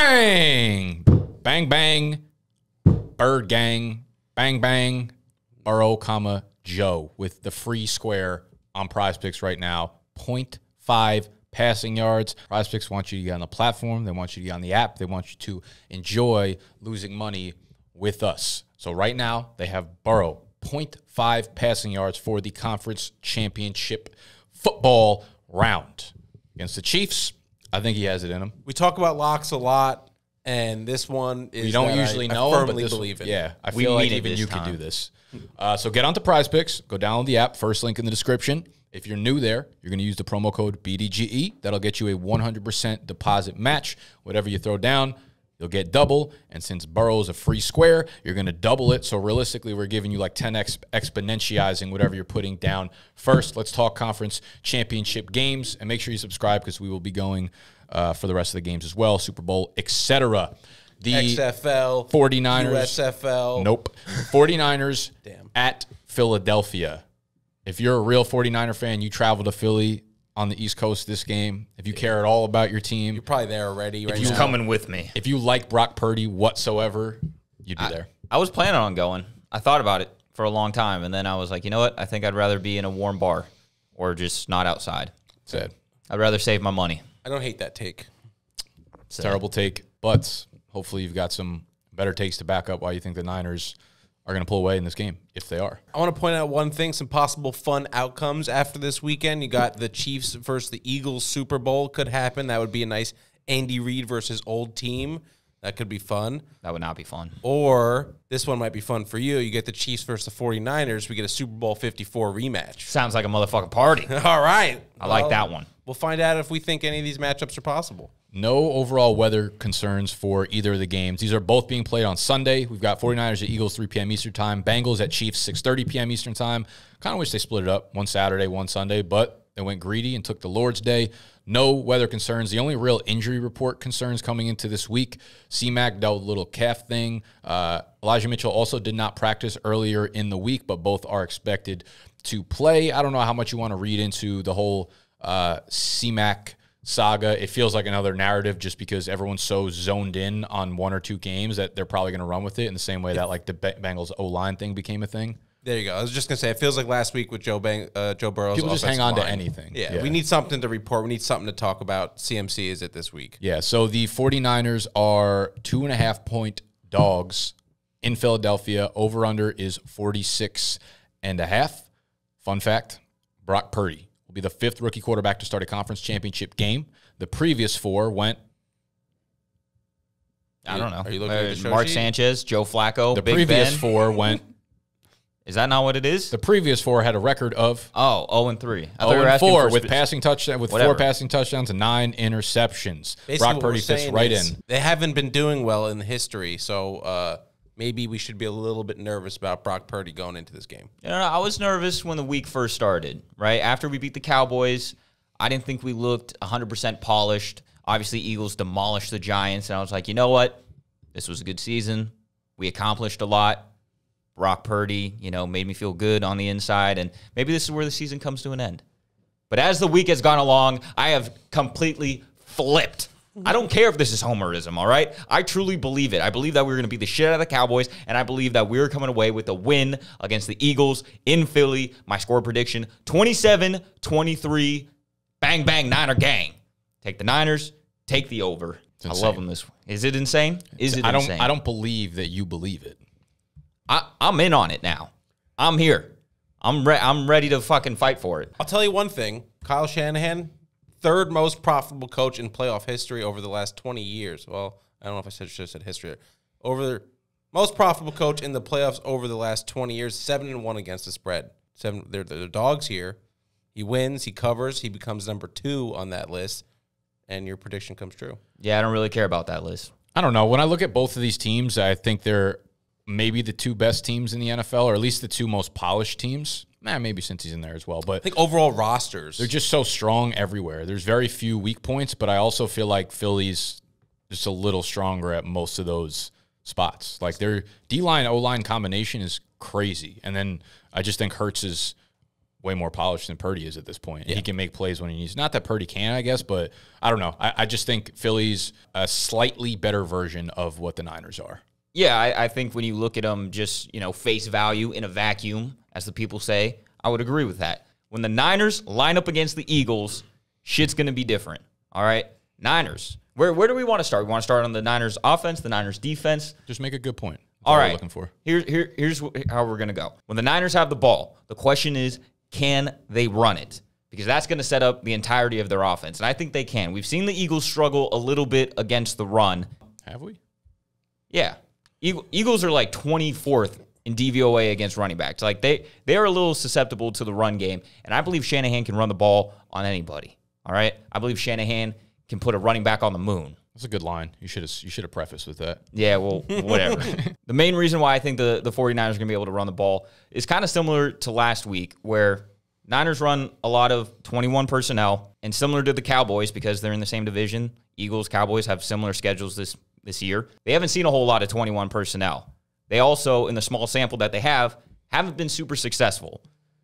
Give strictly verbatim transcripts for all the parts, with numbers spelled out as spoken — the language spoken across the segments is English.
Bang! Bang, bang. Bird gang. Bang, bang. Burrow, comma, Joe with the free square on Prize Picks right now. point five passing yards. Prize Picks want you to get on the platform. They want you to get on the app. They want you to enjoy losing money with us. So right now, they have Burrow, point five passing yards for the conference championship football round against the Chiefs. I think he has it in him. We talk about locks a lot, and this one is. We don't usually I, know, I firmly but believe it. Yeah, I feel we like even you time. can do this. Uh, so get onto Prize Picks. Go download the app. First link in the description. If you're new there, you're going to use the promo code B D G E. That'll get you a one hundred percent deposit match. Whatever you throw down, you'll get double. And since Burrow's a free square, you're going to double it. So realistically, we're giving you like ten X exponentializing whatever you're putting down. First, let's talk conference championship games. And make sure you subscribe because we will be going uh, for the rest of the games as well, Super Bowl, et cetera. The X F L, forty-niners. U S F L. Nope. forty-niners Damn. At Philadelphia. If you're a real forty-niner fan, you travel to Philly on the East Coast this game. If you yeah. care at all about your team. You're probably there already right He's coming with me. If you like Brock Purdy whatsoever, you'd be I, there. I was planning on going. I thought about it for a long time, and then I was like, you know what? I think I'd rather be in a warm bar or just not outside. Sad. I'd rather save my money. I don't hate that take. It's a terrible take, but hopefully you've got some better takes to back up why you think the Niners are going to pull away in this game, if they are. I want to point out one thing, some possible fun outcomes after this weekend. You got the Chiefs versus the Eagles Super Bowl could happen. That would be a nice Andy Reid versus old team. That could be fun. That would not be fun. Or this one might be fun for you. You get the Chiefs versus the forty-niners. We get a Super Bowl fifty-four rematch. Sounds like a motherfucking party. All right. I well, like that one. We'll find out if we think any of these matchups are possible. No overall weather concerns for either of the games. These are both being played on Sunday. We've got forty-niners at Eagles, three P M Eastern time. Bengals at Chiefs, six thirty P M Eastern time. Kind of wish they split it up, one Saturday, one Sunday, but they went greedy and took the Lord's Day. No weather concerns. The only real injury report concerns coming into this week, C Mac dealt with a little calf thing. Uh, Elijah Mitchell also did not practice earlier in the week, but both are expected to play. I don't know how much you want to read into the whole uh, C Mac saga. It feels like another narrative just because everyone's so zoned in on one or two games that they're probably going to run with it in the same way that like the Bengals O-line thing became a thing. There you go. I was just going to say, it feels like last week with Joe Bang, uh, Joe Burrow's offensive line. People just hang on to anything. Yeah, yeah, we need something to report. We need something to talk about. C M C is it this week? Yeah, so the forty-niners are two and a half point dogs in Philadelphia. Over-under is forty-six and a half. Fun fact, Brock Purdy will be the fifth rookie quarterback to start a conference championship game. The previous four went. I don't know. Are you looking uh, at the Mark sheet? Sanchez, Joe Flacco, the Big previous Ben. four went. Is that not what it is? The previous four had a record of oh zero and three. I zero and four with passing touchdown with whatever. four passing touchdowns and nine interceptions. Basically Brock Purdy fits right in. They haven't been doing well in history, so. Uh, Maybe we should be a little bit nervous about Brock Purdy going into this game. You know, I was nervous when the week first started, right? After we beat the Cowboys, I didn't think we looked one hundred percent polished. Obviously, Eagles demolished the Giants, and I was like, you know what? This was a good season. We accomplished a lot. Brock Purdy, you know, made me feel good on the inside, and maybe this is where the season comes to an end. But as the week has gone along, I have completely flipped. I don't care if this is homerism, all right? I truly believe it. I believe that we were going to beat the shit out of the Cowboys, and I believe that we were coming away with a win against the Eagles in Philly. My score prediction, twenty-seven twenty-three, bang, bang, Niner gang. Take the Niners, take the over. I love them this way. Is it insane? Is it I don't, insane? I don't believe that you believe it. I, I'm in on it now. I'm here. I'm, re I'm ready to fucking fight for it. I'll tell you one thing. Kyle Shanahan, third most profitable coach in playoff history over the last twenty years. Well, I don't know if I said, should have said history. Over the most profitable coach in the playoffs over the last twenty years, seven and one against the spread. Seven, they're the dogs here. He wins, he covers, he becomes number two on that list, and your prediction comes true. Yeah, I don't really care about that list. I don't know. When I look at both of these teams, I think they're maybe the two best teams in the N F L, or at least the two most polished teams. Nah, maybe since he's in there as well. But I think overall rosters. They're just so strong everywhere. There's very few weak points, but I also feel like Philly's just a little stronger at most of those spots. Like their D-line, O-line combination is crazy. And then I just think Hurts' way more polished than Purdy is at this point. Yeah. He can make plays when he needs. Not that Purdy can, I guess, but I don't know. I, I just think Philly's a slightly better version of what the Niners are. Yeah, I, I think when you look at them just, you know, face value in a vacuum, as the people say, I would agree with that. When the Niners line up against the Eagles, shit's going to be different. All right? Niners. Where, where do we want to start? We want to start on the Niners offense, the Niners defense. Just make a good point. That's all right. Looking for. Here, here, here's how we're going to go. When the Niners have the ball, the question is, can they run it? Because that's going to set up the entirety of their offense. And I think they can. We've seen the Eagles struggle a little bit against the run. Have we? Yeah. Eagles are like twenty-fourth in D V O A against running backs. Like they, they are a little susceptible to the run game. And I believe Shanahan can run the ball on anybody. All right. I believe Shanahan can put a running back on the moon. That's a good line. You should have, you should have prefaced with that. Yeah, well, whatever. The main reason why I think the, the 49ers are going to be able to run the ball is kind of similar to last week, where Niners run a lot of twenty-one personnel, and similar to the Cowboys, because they're in the same division, Eagles, Cowboys have similar schedules this, this year. They haven't seen a whole lot of twenty-one personnel. They also, in the small sample that they have, haven't been super successful.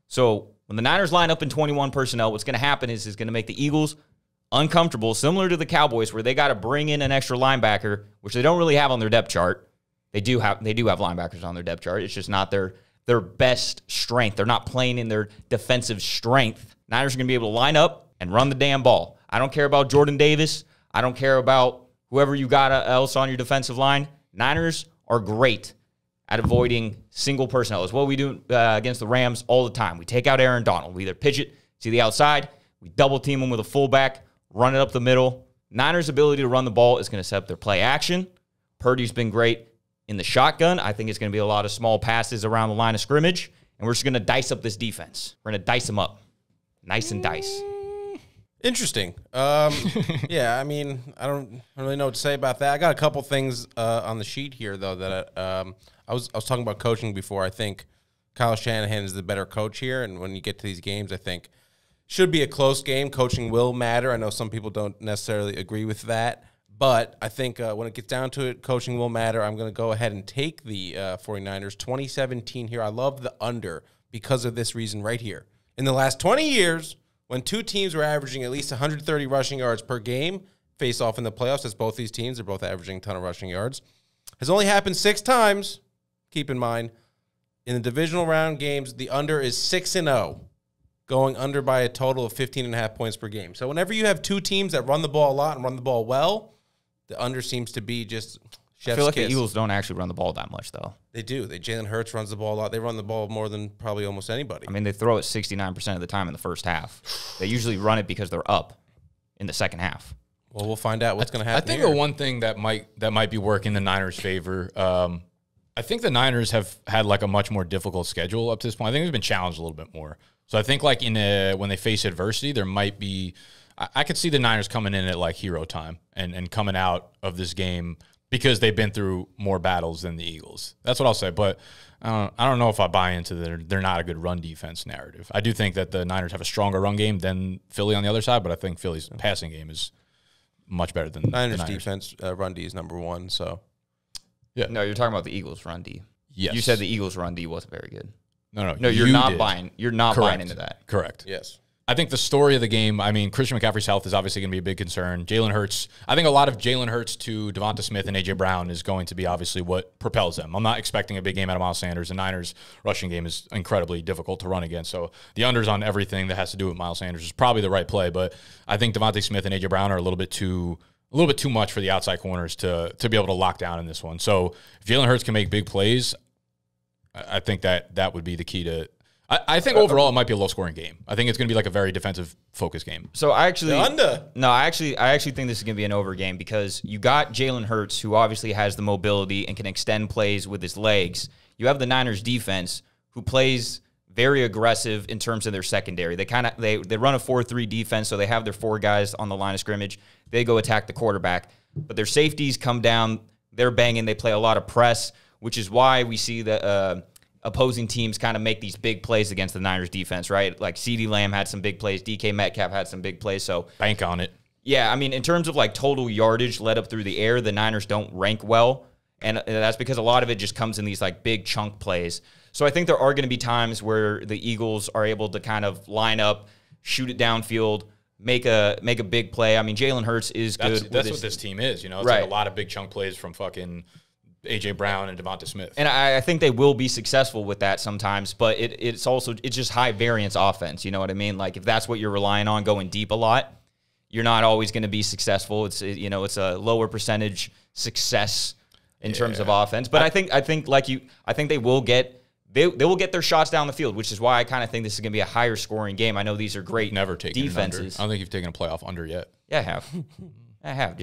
So when the Niners line up in twenty-one personnel, what's going to happen is it's going to make the Eagles uncomfortable, similar to the Cowboys, where they got to bring in an extra linebacker, which they don't really have on their depth chart. They do have they do have linebackers on their depth chart. It's just not their their best strength. They're not playing in their defensive strength. Niners are going to be able to line up and run the damn ball. I don't care about Jordan Davis. I don't care about whoever you got else on your defensive line. Niners are great at avoiding single personnel. It's what we do uh, against the Rams all the time. We take out Aaron Donald. We either pitch it to the outside, we double team him with a fullback, run it up the middle. Niners' ability to run the ball is going to set up their play action. Purdy's been great in the shotgun. I think it's going to be a lot of small passes around the line of scrimmage, and we're just going to dice up this defense. We're going to dice them up. Nice and dice. Interesting. Um, yeah, I mean, I don't really know what to say about that. I got a couple things uh, on the sheet here, though, that I, um, I, was, I was talking about coaching before. I think Kyle Shanahan is the better coach here, and when you get to these games, I think should be a close game. Coaching will matter. I know some people don't necessarily agree with that, but I think uh, when it gets down to it, coaching will matter. I'm going to go ahead and take the uh, 49ers. twenty seventeen here. I love the under because of this reason right here. In the last twenty years, when two teams were averaging at least one hundred thirty rushing yards per game, face off in the playoffs, as both these teams are both averaging a ton of rushing yards, has only happened six times. Keep in mind, in the divisional round games, the under is six and oh. Going under by a total of fifteen and a half points per game. So whenever you have two teams that run the ball a lot and run the ball well, the under seems to be just chef's kiss. I feel like the Eagles don't actually run the ball that much, though. They do. They Jalen Hurts runs the ball a lot. They run the ball more than probably almost anybody. I mean, they throw it sixty-nine percent of the time in the first half. They usually run it because they're up in the second half. Well, we'll find out what's going to happen I think here. The one thing that might, that might be working the Niners' favor, um, I think the Niners have had like a much more difficult schedule up to this point. I think they've been challenged a little bit more. So I think like in a, when they face adversity, there might be I, I could see the Niners coming in at like hero time and, and coming out of this game because they've been through more battles than the Eagles. That's what I'll say. But uh, I don't know if I buy into their they're not a good run defense narrative. I do think that the Niners have a stronger run game than Philly on the other side, but I think Philly's passing game is much better than Niners, the Niners. Defense. Uh, run D is number one. So, yeah. No, you're talking about the Eagles run D. Yes. You said the Eagles run D wasn't very good. No, no, no. You're you not did. buying. You're not Correct. buying into that. Correct. Yes. I think the story of the game, I mean, Christian McCaffrey's health is obviously going to be a big concern. Jalen Hurts, I think a lot of Jalen Hurts to Devonta Smith and A J Brown is going to be obviously what propels them. I'm not expecting a big game out of Miles Sanders. The Niners' rushing game is incredibly difficult to run against. So the unders on everything that has to do with Miles Sanders is probably the right play. But I think Devonta Smith and A J Brown are a little bit too a little bit too much for the outside corners to to be able to lock down in this one. So if Jalen Hurts can make big plays, I think that that would be the key to – I think overall it might be a low-scoring game. I think it's going to be like a very defensive-focused game. So I actually – under. No, I actually, I actually think this is going to be an over game because you got Jalen Hurts, who obviously has the mobility and can extend plays with his legs. You have the Niners defense, who plays very aggressive in terms of their secondary. They kind of they, they run a four three defense, so they have their four guys on the line of scrimmage. They go attack the quarterback. But their safeties come down. They're banging. They play a lot of press, which is why we see the uh, opposing teams kind of make these big plays against the Niners defense, right? Like CeeDee Lamb had some big plays. D K Metcalf had some big plays. So bank on it. Yeah, I mean, in terms of like total yardage led up through the air, the Niners don't rank well. And that's because a lot of it just comes in these like big chunk plays. So I think there are going to be times where the Eagles are able to kind of line up, shoot it downfield, make a make a big play. I mean, Jalen Hurts is that's, good. That's what this team is, you know. It's right. like a lot of big chunk plays from fucking A J Brown and Devonta Smith. And I, I think they will be successful with that sometimes, but it, it's also it's just high variance offense. You know what I mean? Like if that's what you're relying on, going deep a lot, you're not always going to be successful. It's you know it's a lower percentage success in yeah. terms of offense. But I, I think I think like you, I think they will get. They, they will get their shots down the field, which is why I kind of think this is going to be a higher scoring game. I know these are great never taken defenses. I don't think you've taken a playoff under yet. Yeah, I have. I have.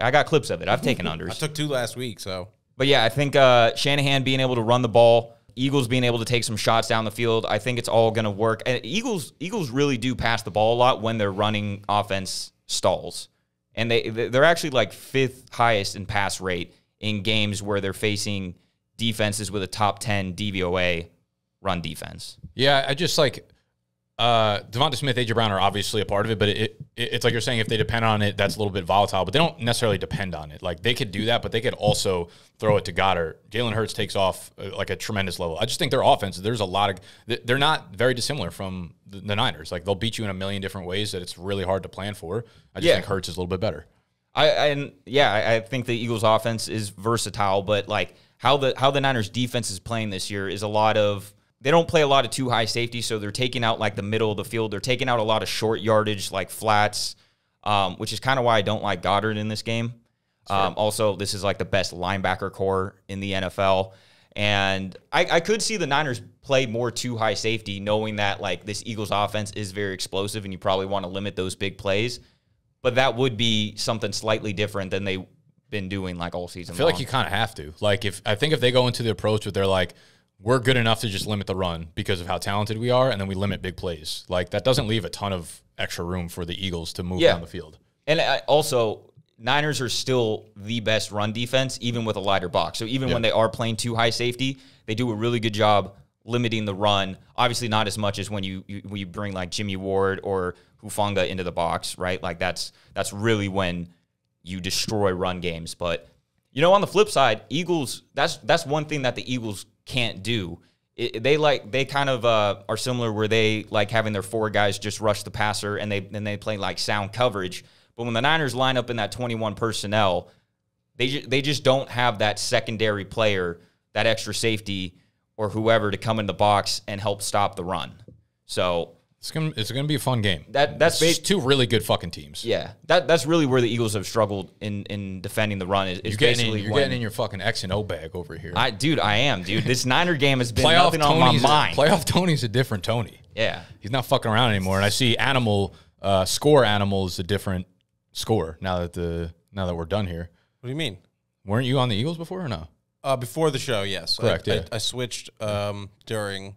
I got clips of it. I've taken unders. I took two last week, so. But, yeah, I think uh, Shanahan being able to run the ball, Eagles being able to take some shots down the field, I think it's all going to work. And Eagles Eagles really do pass the ball a lot when their running offense stalls. And they, they're actually like fifth highest in pass rate in games where they're facing – defenses with a top ten D V O A run defense. Yeah, I just like uh, Devonta Smith, A J Brown are obviously a part of it, but it, it it's like you're saying if they depend on it, that's a little bit volatile, but they don't necessarily depend on it. Like they could do that, but they could also throw it to Goddard. Jalen Hurts takes off uh, like a tremendous level. I just think their offense, there's a lot of, they're not very dissimilar from the, the Niners. Like they'll beat you in a million different ways that it's really hard to plan for. I just yeah. think Hurts is a little bit better. I, I and yeah, I, I think the Eagles offense is versatile, but like, How the how the Niners defense is playing this year is a lot of they don't play a lot of too high safety, so they're taking out like the middle of the field. They're taking out a lot of short yardage like flats, um, which is kind of why I don't like Goddard in this game. Um, also, this is like the best linebacker core in the N F L, and I, I could see the Niners play more too high safety, knowing that like this Eagles offense is very explosive, and you probably want to limit those big plays. But that would be something slightly different than they. Been doing like all season. I feel long. Like you kind of have to. Like if I think if they go into the approach where they're like, we're good enough to just limit the run because of how talented we are, and then we limit big plays. Like that doesn't leave a ton of extra room for the Eagles to move yeah. down the field. And I, also, Niners are still the best run defense, even with a lighter box. So even yeah. when they are playing too high safety, they do a really good job limiting the run. Obviously, not as much as when you you, when you bring like Jimmy Ward or Hufanga into the box, right? Like that's that's really when. You destroy run games. But, you know, on the flip side, Eagles, that's that's one thing that the Eagles can't do. It, they like they kind of uh, are similar where they like having their four guys just rush the passer and they and they play like sound coverage. But when the Niners line up in that twenty-one personnel, they ju they just don't have that secondary player, that extra safety or whoever to come in the box and help stop the run. So It's gonna it's gonna be a fun game. That that's it's two really good fucking teams. Yeah, that that's really where the Eagles have struggled in in defending the run. Is you're getting in, you're when, getting in your fucking X and O bag over here. I dude, I am dude. This Niner game has been nothing Tony's on my mind. A, playoff Tony's a different Tony. Yeah, he's not fucking around anymore. And I see animal uh, score animal is a different score now that the now that we're done here. What do you mean? Weren't you on the Eagles before or no? Uh, before the show, yes. Correct. I, yeah. I, I switched um, during.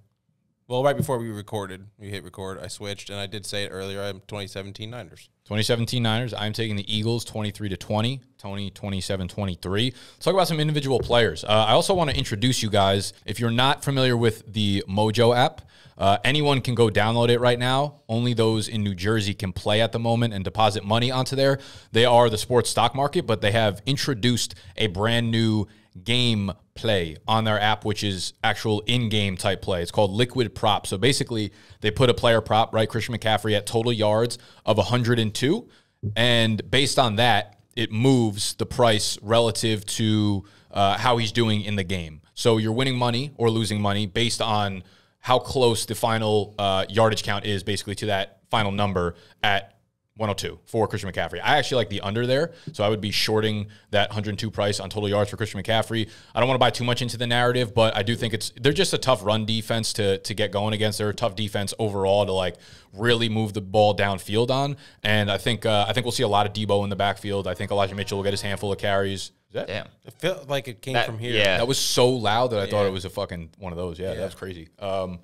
Well, right before we recorded, we hit record, I switched, and I did say it earlier, I'm twenty seventeen Niners. twenty seventeen Niners, I'm taking the Eagles twenty-three to twenty, Tony twenty-seven twenty-three. Let's talk about some individual players. Uh, I also want to introduce you guys, if you're not familiar with the Mojo app, uh, anyone can go download it right now. Only those in New Jersey can play at the moment and deposit money onto there. They are the sports stock market, but they have introduced a brand new game play on their app, which is actual in-game type play. It's called Liquid Prop. So basically, they put a player prop, right? Christian McCaffrey at total yards of one hundred and two. And based on that, it moves the price relative to uh, how he's doing in the game. So you're winning money or losing money based on how close the final uh, yardage count is basically to that final number at one oh two for Christian McCaffrey. I actually like the under there, so I would be shorting that one hundred and two price on total yards for Christian McCaffrey. I don't want to buy too much into the narrative, but I do think it's they're just a tough run defense to to get going against. They're a tough defense overall to like really move the ball downfield on, and I think uh, I think we'll see a lot of Debo in the backfield. I think Elijah Mitchell will get his handful of carries. Is that? Damn, it felt like it came that, from here. Yeah, that was so loud that I yeah. thought it was a fucking one of those. Yeah, yeah. That was crazy. Um,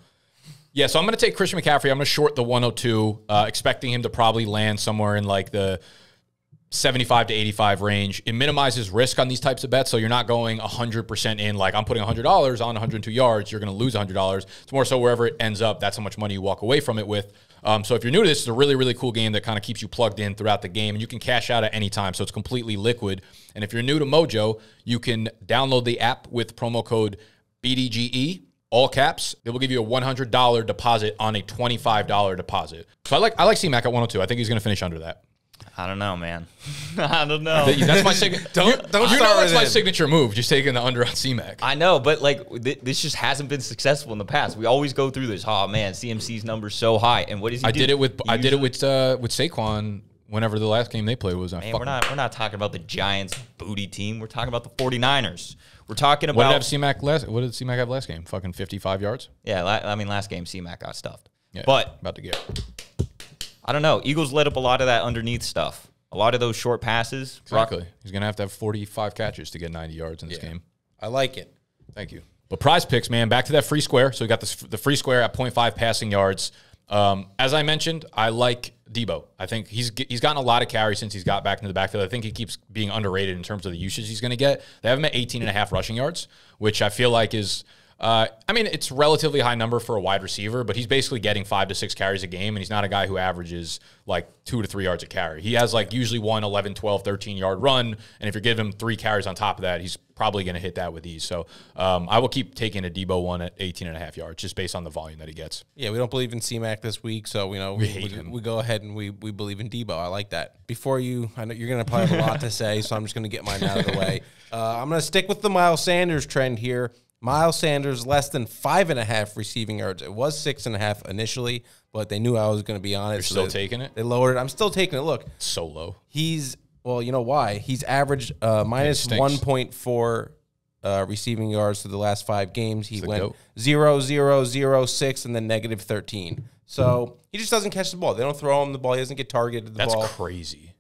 Yeah, so I'm going to take Christian McCaffrey. I'm going to short the one oh two, uh, expecting him to probably land somewhere in like the seventy-five to eighty-five range. It minimizes risk on these types of bets, so you're not going one hundred percent in like I'm putting one hundred dollars on one hundred two yards. You're going to lose one hundred dollars. It's more so wherever it ends up, that's how much money you walk away from it with. Um, so if you're new to this, it's a really, really cool game that kind of keeps you plugged in throughout the game, and you can cash out at any time, so it's completely liquid. And if you're new to Mojo, you can download the app with promo code B D G E. all caps, they will give you a one hundred dollar deposit on a twenty-five dollar deposit. So I like I like C Mac at one oh two. I think he's going to finish under that. I don't know, man. I don't know. That's my signature. don't don't you know that's my him. signature move, just taking the under on C Mac. I know, but like th this just hasn't been successful in the past. We always go through this. Oh man, C M C's number's so high. And what does he I do? did it with he I did it with uh, with Saquon whenever the last game they played was. Man, we're not we're not talking about the Giants booty team. We're talking about the forty-niners. We're talking about what did have C Mac last what did C Mac have last game? Fucking fifty-five yards? Yeah, I mean last game C Mac got stuffed. Yeah, but about to get I don't know. Eagles let up a lot of that underneath stuff. A lot of those short passes. Exactly. Brock, he's going to have to have forty-five catches to get ninety yards in this yeah. game. I like it. Thank you. But Prize Picks, man, back to that free square. So we got this, the free square at point five passing yards. Um, as I mentioned, I like Debo. I think he's he's gotten a lot of carries since he's got back into the backfield. I think he keeps being underrated in terms of the usage he's going to get. They have him at eighteen and a half rushing yards, which I feel like is – Uh, I mean, it's relatively high number for a wide receiver, but he's basically getting five to six carries a game, and he's not a guy who averages like two to three yards a carry. He has like usually one eleven, twelve, thirteen-yard run, and if you're giving him three carries on top of that, he's probably going to hit that with ease. So um, I will keep taking a Debo one at eighteen and a half yards just based on the volume that he gets. Yeah, we don't believe in C Mac this week, so you know, we, we, we, we go ahead and we, we believe in Debo. I like that. Before you, I know you're going to probably have a lot to say, so I'm just going to get mine out of the way. Uh, I'm going to stick with the Miles Sanders trend here. Miles Sanders, less than five and a half receiving yards. It was six and a half initially, but they knew I was going to be on it. You're so still they, taking it? They lowered it. I'm still taking it. Look. So low. He's, well, you know why? He's averaged uh, minus one point four uh, receiving yards through the last five games. He went zero, zero, zero, six, and then negative thirteen. So mm-hmm. he just doesn't catch the ball. They don't throw him the ball. He doesn't get targeted the that's ball. That's crazy.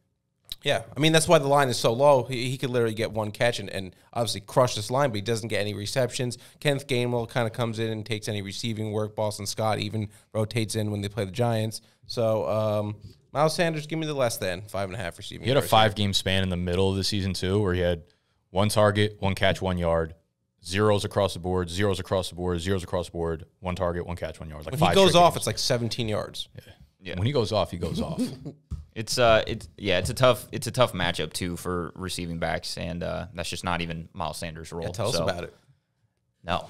Yeah, I mean, that's why the line is so low. He, he could literally get one catch and, and obviously crush this line, but he doesn't get any receptions. Kenneth Gainwell kind of comes in and takes any receiving work. Boston Scott even rotates in when they play the Giants. So um, Miles Sanders, give me the less than five and a half receiving. He had a five-game span in the middle of the season, too, where he had one target, one catch, one yard. Zeros across the board, zeros across the board, zeros across the board, one target, one catch, one yard. Like when he goes off, games. It's like seventeen yards. Yeah. Yeah. When he goes off, he goes off. It's uh, it's yeah, it's a tough, it's a tough matchup too for receiving backs, and uh, that's just not even Miles Sanders' role. Yeah, tell so. us about it. No.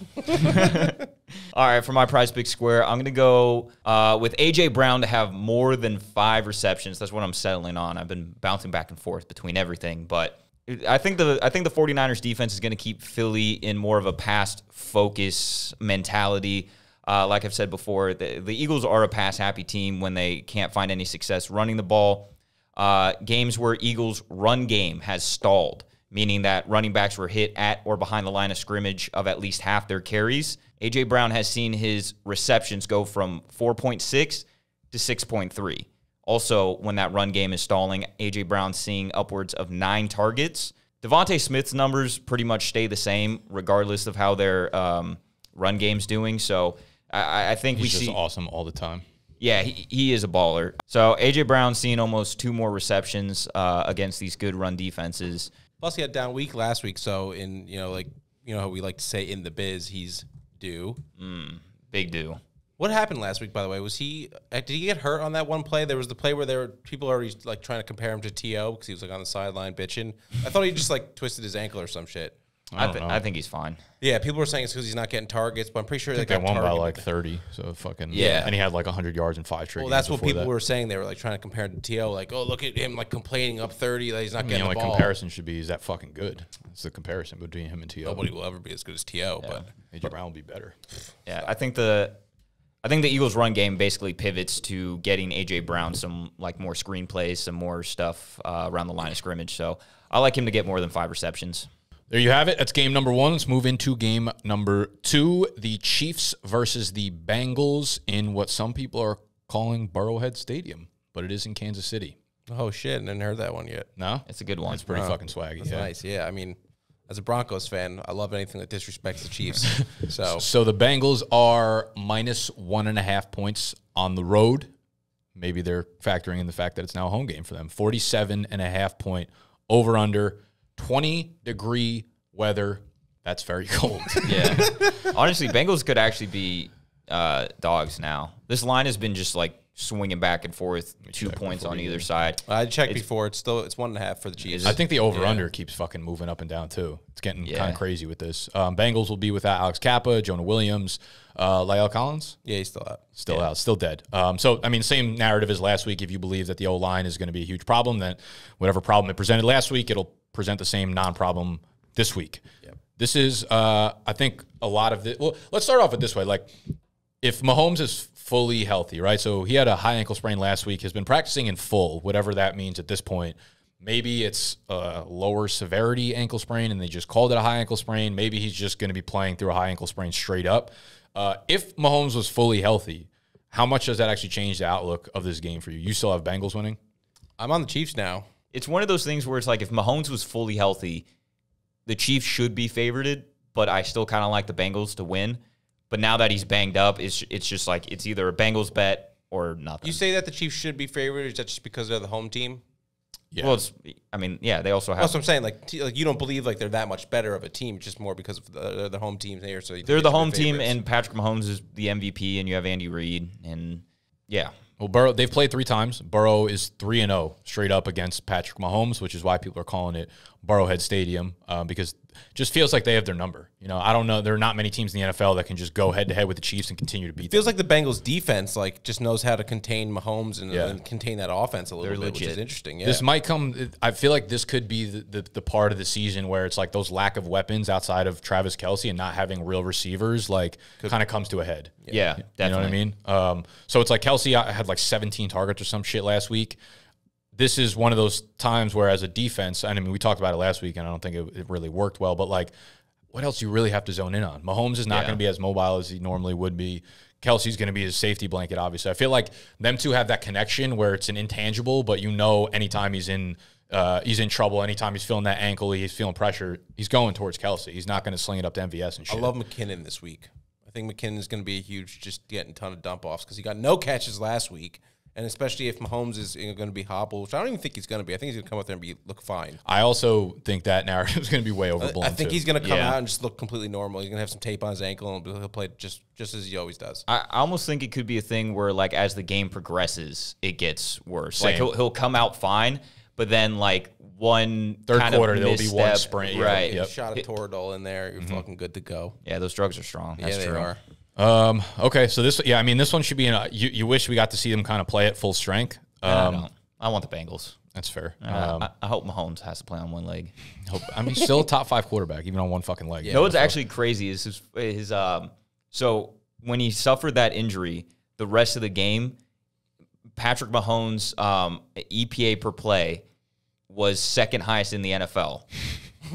All right, for my Prize Pick square, I'm gonna go uh, with A J Brown to have more than five receptions. That's what I'm settling on. I've been bouncing back and forth between everything, but I think the I think the forty-niners defense is gonna keep Philly in more of a pass focus mentality. Uh, like I've said before, the, the Eagles are a pass-happy team when they can't find any success running the ball. Uh, games where Eagles' run game has stalled, meaning that running backs were hit at or behind the line of scrimmage of at least half their carries. A J Brown has seen his receptions go from four point six to six point three. Also, when that run game is stalling, A J Brown's seeing upwards of nine targets. Devonta Smith's numbers pretty much stay the same, regardless of how their um, run game's doing, so... I, I think He's we just see awesome all the time. Yeah, he, he is a baller. So A J Brown's seen almost two more receptions uh, against these good run defenses. Plus, he had a down week last week. So in you know like you know how we like to say in the biz, he's due. Mm, big due. What happened last week, by the way? Was he did he get hurt on that one play? There was the play where there were people already like trying to compare him to T O because he was like on the sideline bitching. I thought he just like twisted his ankle or some shit. I, I, th know. I think he's fine. Yeah, people were saying it's because he's not getting targets, but I'm pretty sure I think they, they won by like thirty. So fucking yeah, and he had like one hundred yards and five tricks. Well, that's what people that. were saying. They were like trying to compare him to T O Like, oh, look at him like complaining up thirty that he's not I mean, getting the, the ball. The only comparison should be is that fucking good. It's the comparison between him and T O Nobody will ever be as good as T O Yeah. But A J Brown will be better. Yeah, I think the I think the Eagles' run game basically pivots to getting A J Brown some like more screenplays, some more stuff uh, around the line of scrimmage. So I like him to get more than five receptions. There you have it. That's game number one. Let's move into game number two, the Chiefs versus the Bengals in what some people are calling Burrowhead Stadium, but it is in Kansas City. Oh, shit. I didn't heard that one yet. No? It's a good one. It's pretty oh, fucking swaggy. That's yeah. nice. Yeah, I mean, as a Broncos fan, I love anything that disrespects the Chiefs. so. so the Bengals are minus one and a half points on the road. Maybe they're factoring in the fact that it's now a home game for them. forty-seven and a half point over-under. twenty degree weather. That's very cold. Yeah. Honestly, Bengals could actually be uh, dogs now. This line has been just like swinging back and forth, two points on either side. I checked it's, before. It's still it's one and a half for the Chiefs. I think the over-under yeah. keeps fucking moving up and down, too. It's getting yeah. kind of crazy with this. Um, Bengals will be without Alex Kappa, Jonah Williams, uh, La'el Collins. Yeah, he's still out. Still yeah. out. Still dead. Um, so, I mean, same narrative as last week. If you believe that the O-line is going to be a huge problem, then whatever problem it presented last week, it'll present the same non-problem this week. Yep. This is, uh, I think, a lot of the – well, let's start off with this way. Like, if Mahomes is fully healthy, right? So he had a high ankle sprain last week, has been practicing in full, whatever that means at this point. Maybe it's a lower severity ankle sprain and they just called it a high ankle sprain. Maybe he's just going to be playing through a high ankle sprain straight up. Uh, if Mahomes was fully healthy, how much does that actually change the outlook of this game for you? You still have Bengals winning? I'm on the Chiefs now. It's one of those things where it's like if Mahomes was fully healthy, the Chiefs should be favored, but I still kind of like the Bengals to win. But now that he's banged up, it's it's just like it's either a Bengals bet or nothing. You say that the Chiefs should be favored, or is that just because they're the home team? Yeah. Well, it's, I mean, yeah, they also have. That's what I'm saying. Like, like you don't believe like they're that much better of a team, just more because of the, the home team there. So they're the home team, and Patrick Mahomes is the M V P, and you have Andy Reid, and yeah. Well, Burrow, they've played three times. Burrow is three and oh straight up against Patrick Mahomes, which is why people are calling it Burrowhead Stadium, um, because it just feels like they have their number. You know, I don't know. There are not many teams in the N F L that can just go head-to-head with the Chiefs and continue to beat them. It feels like the Bengals' defense like just knows how to contain Mahomes and, yeah. and contain that offense a little They're bit, legit. Which is interesting. Yeah. This might come – I feel like this could be the, the, the part of the season where it's like those lack of weapons outside of Travis Kelce and not having real receivers like kind of comes to a head. Yeah, yeah you definitely. know what I mean? Um, so it's like Kelce had like seventeen targets or some shit last week. This is one of those times where as a defense, and I mean, we talked about it last week, and I don't think it, it really worked well, but like what else do you really have to zone in on? Mahomes is not yeah. going to be as mobile as he normally would be. Kelsey's going to be his safety blanket, obviously. I feel like them two have that connection where it's an intangible, but you know anytime he's in uh, he's in trouble, anytime he's feeling that ankle, he's feeling pressure, he's going towards Kelce. He's not going to sling it up to M V S and shit. I love McKinnon this week. I think McKinnon is going to be a huge, just getting a ton of dump-offs because he got no catches last week. And especially if Mahomes is going to be hobbled, which I don't even think he's going to be. I think he's going to come out there and be look fine. I also think that narrative is going to be way overblown. I think too. he's going to come yeah. out and just look completely normal. He's going to have some tape on his ankle and he'll play just just as he always does. I, I almost think it could be a thing where, like, as the game progresses, it gets worse. Same. Like he'll he'll come out fine, but then like one third kind quarter of there'll be one sprint, right? Yep. Shot of Toradol in there, you're mm-hmm. fucking good to go. Yeah, those drugs are strong. That's yeah, true. They are. Um, okay, so this, yeah, I mean, this one should be in a, you, you wish we got to see them kind of play at full strength. Um, I don't. I want the Bengals. That's fair. Uh, um, I, I hope Mahomes has to play on one leg. Hope, I mean, still a top five quarterback, even on one fucking leg. Yeah, no, what's actually crazy is his, his, um, so when he suffered that injury, the rest of the game, Patrick Mahomes, um, E P A per play was second highest in the N F L.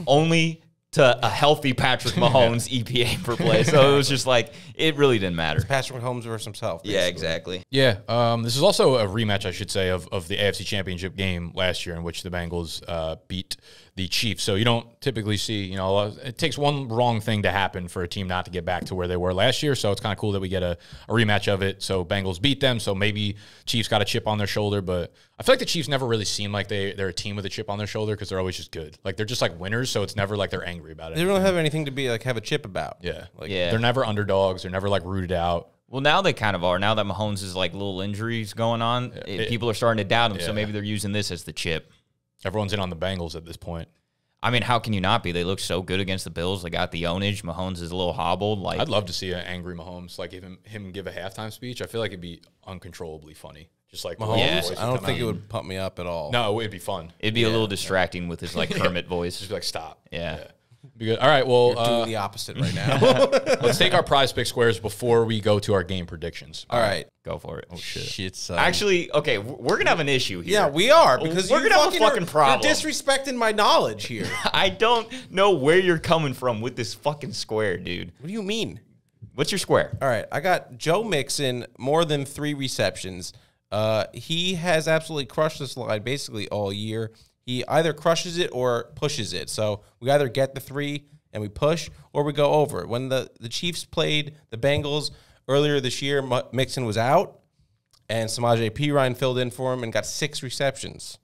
Only to a healthy Patrick Mahomes E P A per play. So it was just like, it really didn't matter. It's Patrick Mahomes versus himself. Basically. Yeah, exactly. Yeah, um, this is also a rematch, I should say, of, of the A F C Championship game last year in which the Bengals uh, beat the Chiefs. So you don't typically see, you know, it takes one wrong thing to happen for a team not to get back to where they were last year. So it's kind of cool that we get a, a rematch of it. So Bengals beat them. So maybe Chiefs got a chip on their shoulder, but I feel like the Chiefs never really seem like they, they're a team with a chip on their shoulder because they're always just good. Like, they're just, like, winners, so it's never like they're angry about it. They don't have anything to be, like, have a chip about. Yeah. Like, yeah. They're never underdogs. They're never, like, rooted out. Well, now they kind of are. Now that Mahomes is, like, little injuries going on, yeah. it, people are starting to doubt him, yeah. so maybe they're using this as the chip. Everyone's in on the Bengals at this point. I mean, how can you not be? They look so good against the Bills. They got the ownage. Mahomes is a little hobbled. Like, I'd love to see an angry Mahomes, like, him, him give a halftime speech. I feel like it'd be uncontrollably funny. Just like Mahomes. Yeah. I don't think out. it would pump me up at all. No, it'd be fun. It'd be yeah. a little distracting yeah. with his, like, Kermit voice. Just be like, stop. Yeah. yeah. Be good. All right, well. You're doing uh, the opposite right now. Let's take our prize pick squares before we go to our game predictions. All, all right. right. Go for it. Oh, shit. shit son. Actually, okay, we're going to have an issue here. Yeah, we are. Because we're going to have a fucking are, problem. You're disrespecting my knowledge here. I don't know where you're coming from with this fucking square, dude. What do you mean? What's your square? All right, I got Joe Mixon, more than three receptions. Uh, he has absolutely crushed this line basically all year. He either crushes it or pushes it. So we either get the three and we push or we go over. When the, the Chiefs played the Bengals earlier this year, M Mixon was out, and Samaje Perine filled in for him and got six receptions.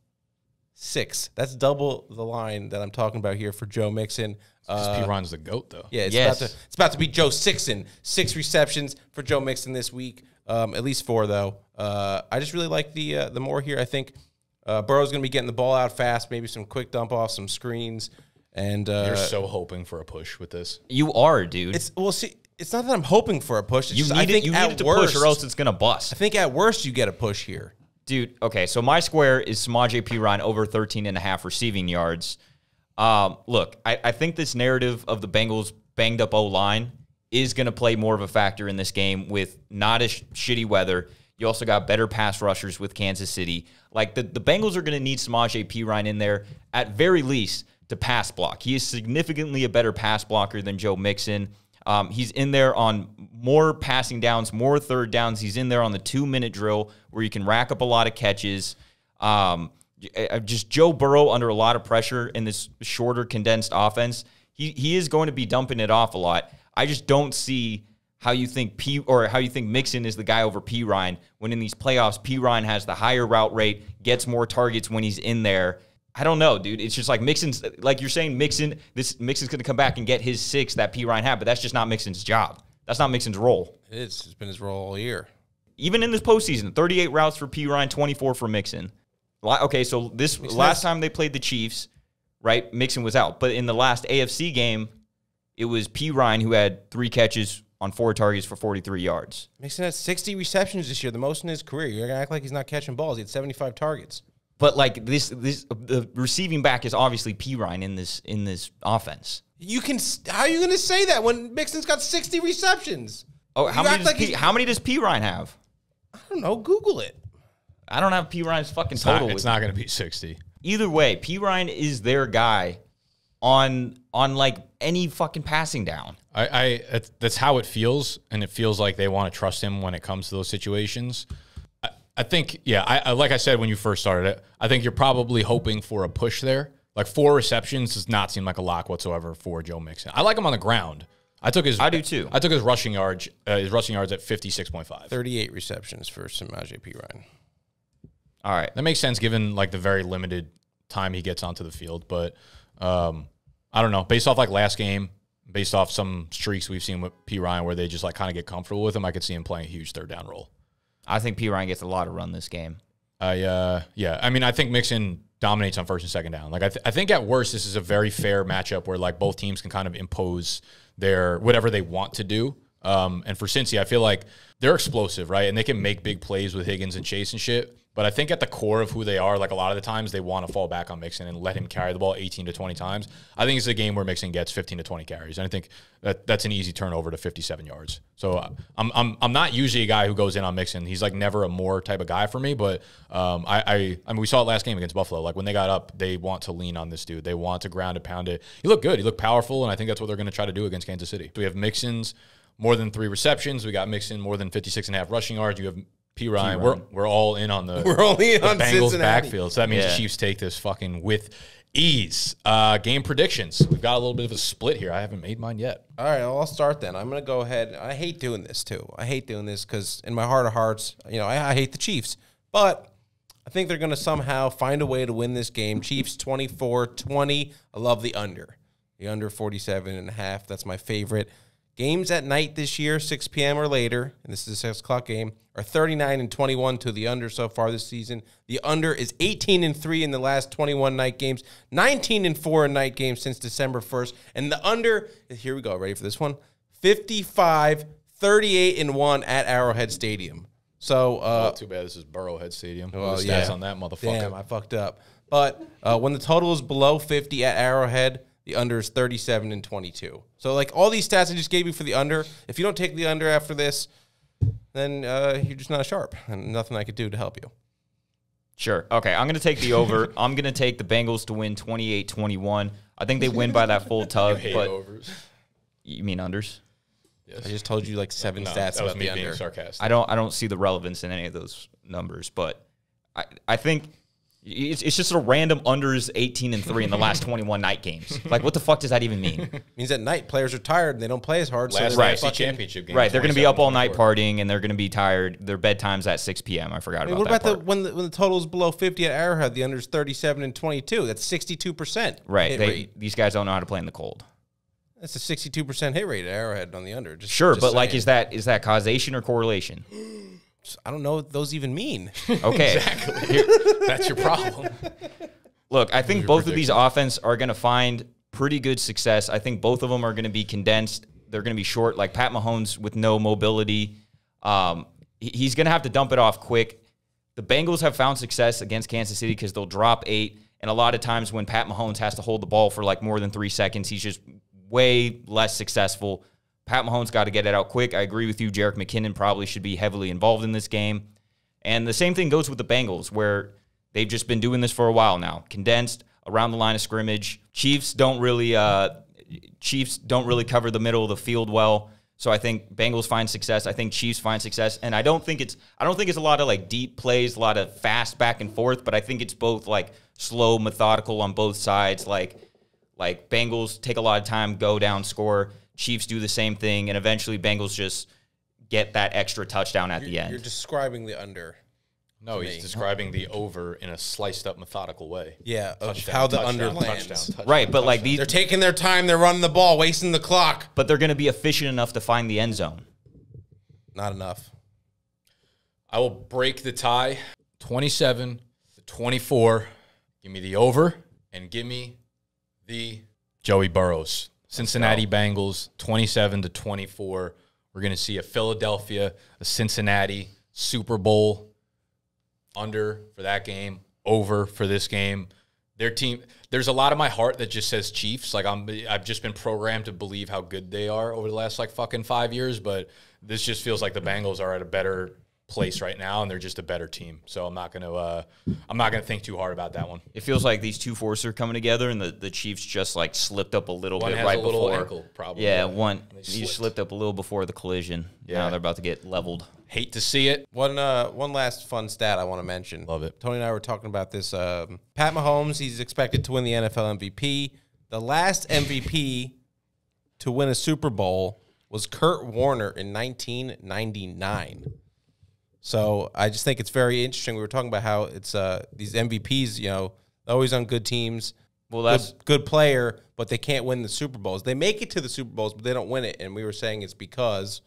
Six. That's double the line that I'm talking about here for Joe Mixon. Uh, Piron's the GOAT, though. Yeah, it's, yes. about to, it's about to be Joe Sixon. Six receptions for Joe Mixon this week. Um, at least four, though. Uh, I just really like the uh, the more here. I think uh, Burrow's going to be getting the ball out fast, maybe some quick dump off, some screens. And uh, you're so hoping for a push with this. You are, dude. It's, well, see, it's not that I'm hoping for a push. It's you just, need I think it, you at need it worst, to push, or else it's going to bust. I think at worst you get a push here. Dude, okay, so my square is Samaje Perine over thirteen and a half receiving yards. Um, look, I, I think this narrative of the Bengals' banged-up O-line is going to play more of a factor in this game with not as shitty weather. You also got better pass rushers with Kansas City. Like, the, the Bengals are going to need Samaje Perine in there, at very least, to pass block. He is significantly a better pass blocker than Joe Mixon. Um, he's in there on more passing downs, more third downs. He's in there on the two-minute drill where you can rack up a lot of catches. Um, just Joe Burrow under a lot of pressure in this shorter, condensed offense. He he is going to be dumping it off a lot. I just don't see how you think P or how you think Mixon is the guy over Perine when in these playoffs Perine has the higher route rate, gets more targets when he's in there. I don't know, dude. It's just like Mixon's, like you're saying, Mixon, this Mixon's going to come back and get his six that Perine had, but that's just not Mixon's job. That's not Mixon's role. It is. It's been his role all year. Even in this postseason, thirty-eight routes for Perine, twenty-four for Mixon. Okay, so this Mixon last has, time they played the Chiefs, right, Mixon was out. But in the last A F C game, it was Perine who had three catches on four targets for forty-three yards. Mixon had sixty receptions this year, the most in his career. You're going to act like he's not catching balls. He had seventy-five targets. But like this, this the receiving back is obviously Perine in this in this offense. You can how are you going to say that when Mixon's got sixty receptions? Oh, how many, like P, how many does Perine have? I don't know. Google it. I don't have Perine's fucking it's total. Not, it's not going to be sixty. Either way, Perine is their guy on on like any fucking passing down. I, I that's how it feels, and it feels like they want to trust him when it comes to those situations. I think, yeah, I, I like I said when you first started it, I think you're probably hoping for a push there. Like four receptions does not seem like a lock whatsoever for Joe Mixon. I like him on the ground. I took his. I do too. I took his rushing yards. Uh, his rushing yards at fifty-six point five. thirty-eight receptions for Samaje Perine. All right, that makes sense given like the very limited time he gets onto the field. But um, I don't know, based off like last game, based off some streaks we've seen with Perine where they just like kind of get comfortable with him, I could see him playing a huge third down role. I think Perine gets a lot of run this game. I uh, yeah, I mean, I think Mixon dominates on first and second down. Like I, th I think at worst this is a very fair matchup where like both teams can kind of impose their whatever they want to do. Um, and for Cincy, I feel like they're explosive, right? And they can make big plays with Higgins and Chase and shit. But I think at the core of who they are, like a lot of the times they want to fall back on Mixon and let him carry the ball eighteen to twenty times. I think it's a game where Mixon gets fifteen to twenty carries. And I think that that's an easy turnover to fifty-seven yards. So I'm, I'm, I'm not usually a guy who goes in on Mixon. He's like never a more type of guy for me. But um, I, I, I mean, we saw it last game against Buffalo. Like when they got up, they want to lean on this dude. They want to ground it, pound it. He looked good. He looked powerful. And I think that's what they're going to try to do against Kansas City. We have Mixon's more than three receptions. We got Mixon more than fifty-six and a half rushing yards. You have Perine, we're we're all in on the, we're all in the on Bengals Cincinnati. Backfield, so that means yeah. The Chiefs take this fucking with ease. Uh, game predictions. We've got a little bit of a split here. I haven't made mine yet. All right, well, I'll start then. I'm going to go ahead. I hate doing this too. I hate doing this because in my heart of hearts, you know, I, I hate the Chiefs, but I think they're going to somehow find a way to win this game. Chiefs twenty-four twenty. I love the under. The under forty-seven and a half. That's my favorite. Games at night this year, six p m or later, and this is a six o'clock game, are thirty-nine and twenty-one to the under so far this season. The under is eighteen and three in the last twenty-one night games, nineteen and four in night games since December first. And the under, here we go, ready for this one, fifty-five, thirty-eight and one at Arrowhead Stadium. So, uh, oh, too bad this is Burrowhead Stadium. Well, the stats yeah. on that motherfucker. Damn, I fucked up. But uh, when the total is below fifty at Arrowhead, the under is thirty-seven and twenty-two. So, like, all these stats I just gave you for the under, if you don't take the under after this, then uh, you're just not sharp and nothing I could do to help you. Sure. Okay, I'm going to take the over. I'm going to take the Bengals to win twenty-eight twenty-one. I think they win by that full tug. You hate but overs. You mean unders? Yes. I just told you, like, seven no, stats about the under. That was me being sarcastic. I don't, I don't see the relevance in any of those numbers, but I, I think – It's, it's just a random unders eighteen and three in the last twenty-one night games. Like, what the fuck does that even mean? It means at night players are tired and they don't play as hard. Last so right. N F C championship game. Right. They're going to be up all night partying and they're going to be tired. Their bedtime's at six p m I forgot I mean, about what that. What about part. The when the when the total's below fifty at Arrowhead, the unders thirty-seven and twenty-two. That's sixty-two percent. Right. They, these guys don't know how to play in the cold. That's a sixty-two percent hit rate at Arrowhead on the under. Just, sure, just but saying. Like, is that is that causation or correlation? I don't know what those even mean. Okay. Exactly. Here, that's your problem. Look, I think both prediction? of these offense are going to find pretty good success. I think both of them are going to be condensed. They're going to be short, like Pat Mahomes with no mobility. Um, he's going to have to dump it off quick. The Bengals have found success against Kansas City because they'll drop eight. And a lot of times when Pat Mahomes has to hold the ball for like more than three seconds, he's just way less successful. Pat Mahomes got to get it out quick. I agree with you. Jerick McKinnon probably should be heavily involved in this game. And the same thing goes with the Bengals, where they've just been doing this for a while now. Condensed, around the line of scrimmage. Chiefs don't really uh, Chiefs don't really cover the middle of the field well. So I think Bengals find success. I think Chiefs find success. And I don't think it's I don't think it's a lot of like deep plays, a lot of fast back and forth, but I think it's both like slow, methodical on both sides. Like like Bengals take a lot of time, go down, score. Chiefs do the same thing, and eventually Bengals just get that extra touchdown at you're, the end. You're describing the under. No, he's me. describing the over in a sliced up, methodical way. Yeah, touchdown, of how the touchdown, under lands. Touchdown, touchdown, right, but touchdown. like these, they're taking their time, they're running the ball, wasting the clock. But they're going to be efficient enough to find the end zone. Not enough. I will break the tie, twenty-seven to twenty-four. Give me the over and give me the Joey Burrows. Cincinnati Bengals, twenty-seven to twenty-four. We're going to see a Philadelphia, a Cincinnati Super Bowl under for that game, over for this game. Their team, there's a lot of my heart that just says Chiefs. Like I'm, I've just been programmed to believe how good they are over the last like fucking five years. But this just feels like the Bengals are at a better place right now, and they're just a better team. So I'm not going to, uh, I'm not going to think too hard about that one. It feels like these two forces are coming together, and the, the Chiefs just like slipped up a little one bit has right a little before. Ankle probably. Yeah, one you slipped up a little before the collision. Yeah. Now they're about to get leveled. Hate to see it. One, uh, one last fun stat I want to mention. Love it. Tony and I were talking about this. Um, Pat Mahomes, he's expected to win the N F L M V P. The last M V P to win a Super Bowl was Kurt Warner in nineteen ninety-nine. So I just think it's very interesting. We were talking about how it's uh, these M V Ps, you know, always on good teams. Well, that's good, good player, but they can't win the Super Bowls. They make it to the Super Bowls, but they don't win it. And we were saying it's because.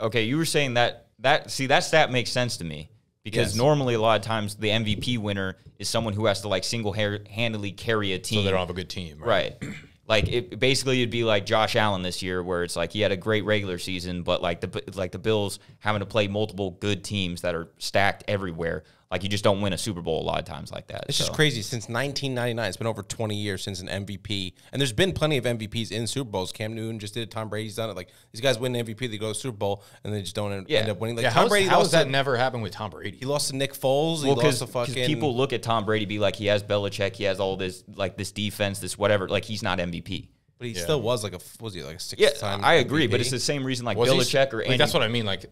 Okay, you were saying that that see that stat makes sense to me because yes. normally a lot of times the M V P winner is someone who has to like single handedly carry a team. So they don't have a good team, right? Right. Like it basically, it'd be like Josh Allen this year, where it's like he had a great regular season, but like the like the Bills having to play multiple good teams that are stacked everywhere. Like you just don't win a Super Bowl a lot of times like that. It's so. just crazy. Since nineteen ninety-nine, it's been over twenty years since an M V P, and there's been plenty of M V Ps in Super Bowls. Cam Newton just did it. Tom Brady's done it. Like these guys win an M V P, they go to the Super Bowl, and they just don't end, yeah. end up winning. Like yeah, Tom Brady, how does that never happen with Tom Brady? He lost to Nick Foles. Well, he lost to fucking people look at Tom Brady, be like he has Belichick, he has all this like this defense, this whatever. Like he's not M V P. But he yeah. still was like a was he like a six yeah, time? I agree, M V P? But it's the same reason like was Belichick he, or Andy, like that's what I mean. Like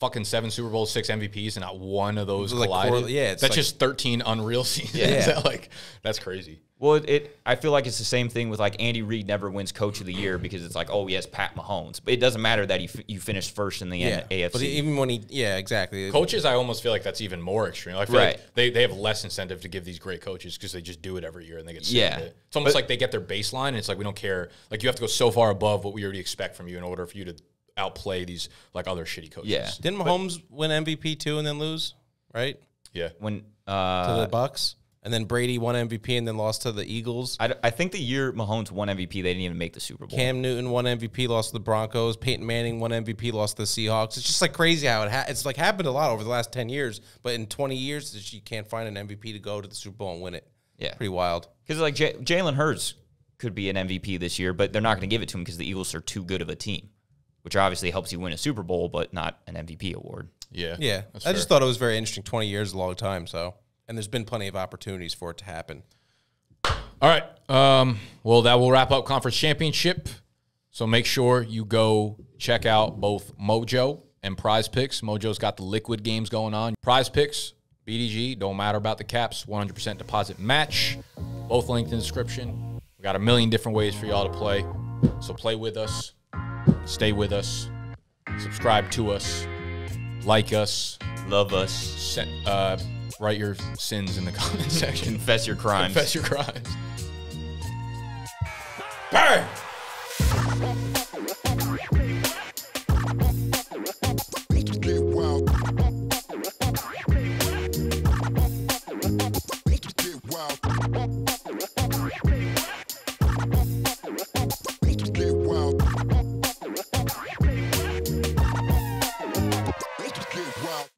fucking seven Super Bowls, six M V Ps, and not one of those like collided. Four, yeah, it's that's like, just thirteen unreal seasons. Yeah, that like that's crazy. Well, it, it I feel like it's the same thing with like Andy Reid never wins Coach of the Year because it's like oh yes Pat Mahomes, but it doesn't matter that he f you finished first in the yeah. A F C. But even when he yeah exactly coaches, I almost feel like that's even more extreme. I feel right. like they they have less incentive to give these great coaches because they just do it every year and they get sick yeah. of it. It's almost but, like they get their baseline and it's like we don't care. Like you have to go so far above what we already expect from you in order for you to outplay these like other shitty coaches. Yeah. Didn't Mahomes but, win M V P too and then lose? Right? Yeah. When uh, to the Bucks, and then Brady won M V P and then lost to the Eagles. I, I think the year Mahomes won M V P, they didn't even make the Super Bowl. Cam Newton won M V P, lost to the Broncos. Peyton Manning won M V P, lost to the Seahawks. It's just like crazy how it ha it's like happened a lot over the last ten years, but in twenty years you can't find an M V P to go to the Super Bowl and win it. Yeah, pretty wild. Because like J Jalen Hurts could be an M V P this year, but they're not going to give it to him because the Eagles are too good of a team. Which obviously helps you win a Super Bowl, but not an M V P award. Yeah. Yeah. I fair. just thought it was very interesting. twenty years is a long time, so. And there's been plenty of opportunities for it to happen. All right. Um, well, that will wrap up Conference Championship. So make sure you go check out both Mojo and Prize Picks. Mojo's got the liquid games going on. Prize Picks, B D G, don't matter about the caps, one hundred percent deposit match. Both linked in the description. We got a million different ways for y'all to play. So play with us. Stay with us, subscribe to us, like us, love us, send, uh, write your sins in the comment section. Confess your crimes. Confess your crimes. Burn!